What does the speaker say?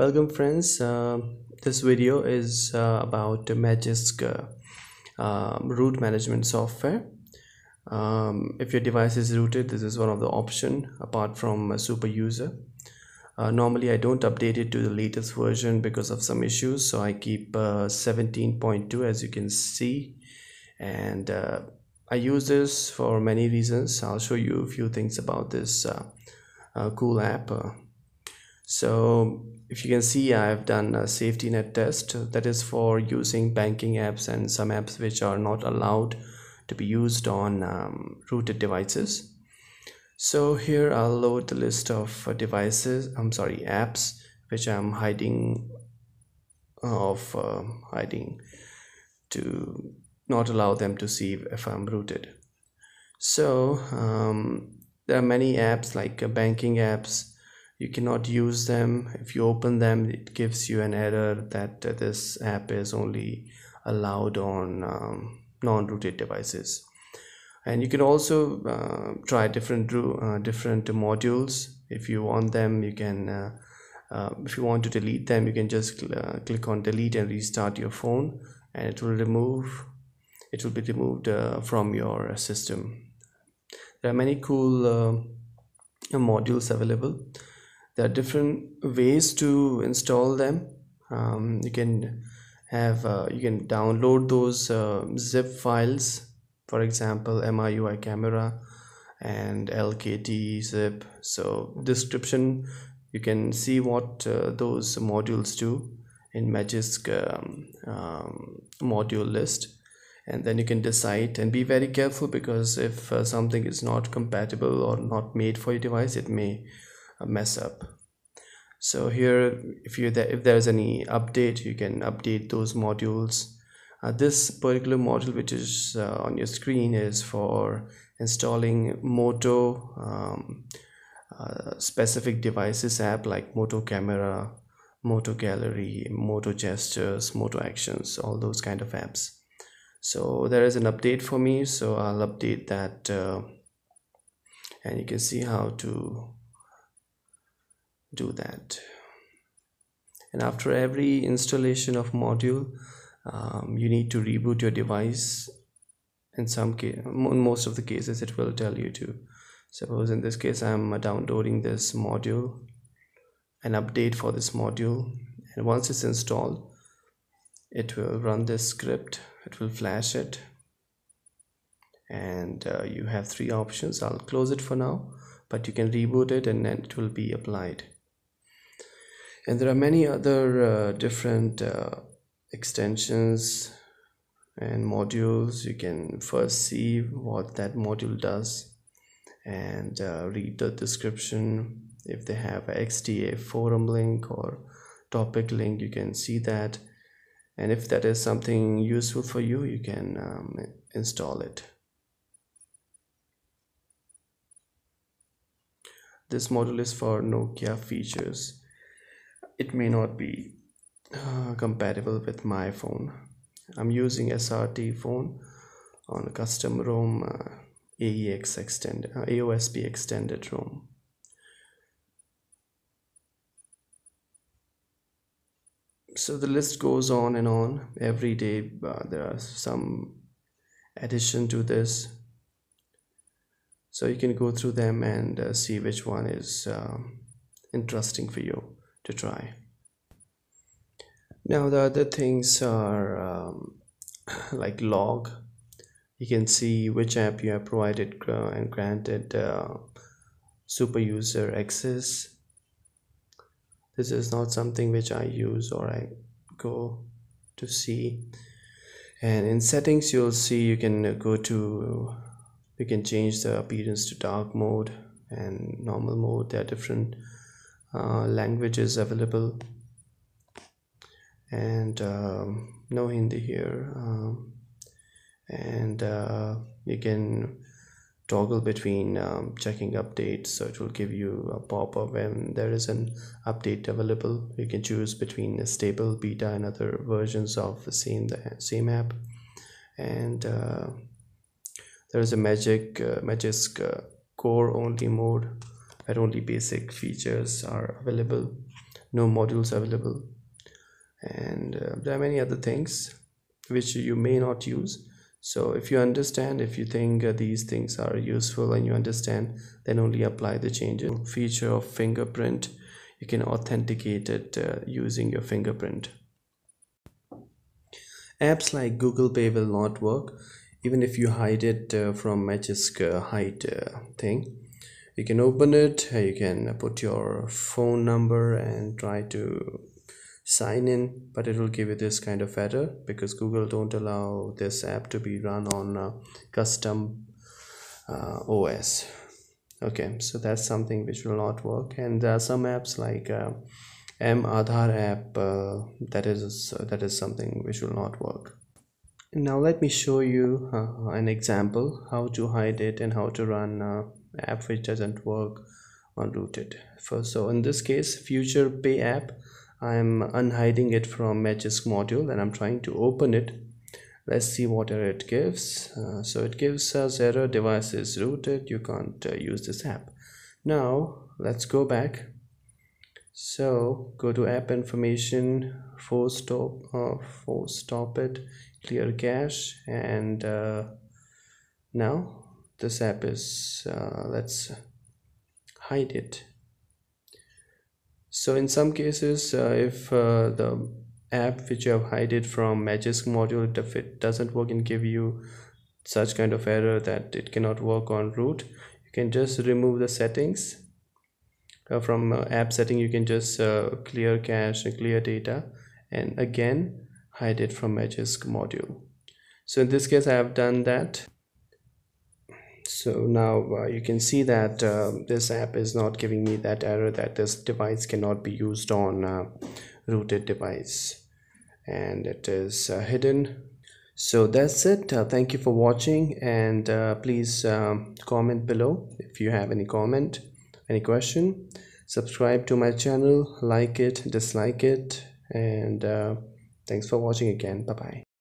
Welcome friends, this video is about Magisk root management software. If your device is rooted, this is one of the options apart from super user. Normally I don't update it to the latest version because of some issues, so I keep 17.2 as you can see, and I use this for many reasons. I'll show you a few things about this cool app. So if you can see, I have done a safety net test, that is for using banking apps and some apps which are not allowed to be used on rooted devices. So here I'll load the list of devices, apps which I'm hiding to not allow them to see if I'm rooted. So there are many apps like banking apps. You cannot use them. If you open them, it gives you an error that this app is only allowed on non-rooted devices. And you can also try different modules. If you want them, you can if you want to delete them, you can just click on delete and restart your phone, and it will be removed from your system. There are many cool modules available. There are different ways to install them. You can download those zip files, for example MIUI camera and LKT zip. So description, you can see what those modules do in Magisk module list, and then you can decide. And be very careful, because if something is not compatible or not made for your device, it may mess up. So here, if there's any update, you can update those modules. This particular module which is on your screen is for installing Moto specific devices app like Moto Camera, Moto Gallery, Moto Gestures, Moto Actions, all those kind of apps. So there is an update for me, so I'll update that, and you can see how to do that. And after every installation of module, you need to reboot your device. In most of the cases it will tell you to. Suppose in this case I'm downloading this module, an update for this module, and once it's installed, it will run this script, it will flash it, and you have three options. I'll close it for now, but you can reboot it and then it will be applied. And there are many other different extensions and modules. You can first see what that module does and read the description. If they have a XDA forum link or topic link, you can see that, and if that is something useful for you, you can install it. This module is for Nokia features. It may not be compatible with my phone. I'm using SRT phone on a custom ROM, AOSP extended ROM. So the list goes on and on. Every day there are some addition to this. So you can go through them and see which one is interesting for you to try. Now the other things are like log. You can see which app you have provided and granted super user access. This is not something which I use or I go to see. And in settings you'll see you can go to, you can change the appearance to dark mode and normal mode. There are different languages available, and no Hindi here, and you can toggle between checking updates, so it will give you a pop-up when there is an update available. You can choose between a stable, beta and other versions of the same app. And there is a Magisk core only mode where only basic features are available. no modules available, and there are many other things which you may not use. So if you understand, if you think these things are useful and you understand, then only apply the changes. Feature of fingerprint, you can authenticate it using your fingerprint. Apps like Google Pay will not work even if you hide it from Magisk hide thing. You can open it, you can put your phone number and try to sign in, but it will give you this kind of error because Google don't allow this app to be run on custom OS. Okay, so that's something which will not work. And there are some apps like M Aadhaar app that is something which will not work. And now let me show you an example how to hide it and how to run app which doesn't work on rooted. First, so in this case, Future Pay app, I'm unhiding it from Magisk module and I'm trying to open it. Let's see what error it gives. So it gives us error, device is rooted, you can't use this app. Now let's go back. So go to app information, force stop it, clear cache, and now this app is let's hide it. So in some cases, if the app which you have hidden from Magisk module, if it doesn't work and give you such kind of error that it cannot work on root, you can just remove the settings. From app setting, you can just clear cache and clear data, and again hide it from Magisk module. So in this case, I have done that. So now you can see that this app is not giving me that error that this device cannot be used on rooted device, and it is hidden. So that's it. Thank you for watching, and please comment below if you have any comment, any question. Subscribe to my channel, like it, dislike it, and thanks for watching again. Bye bye.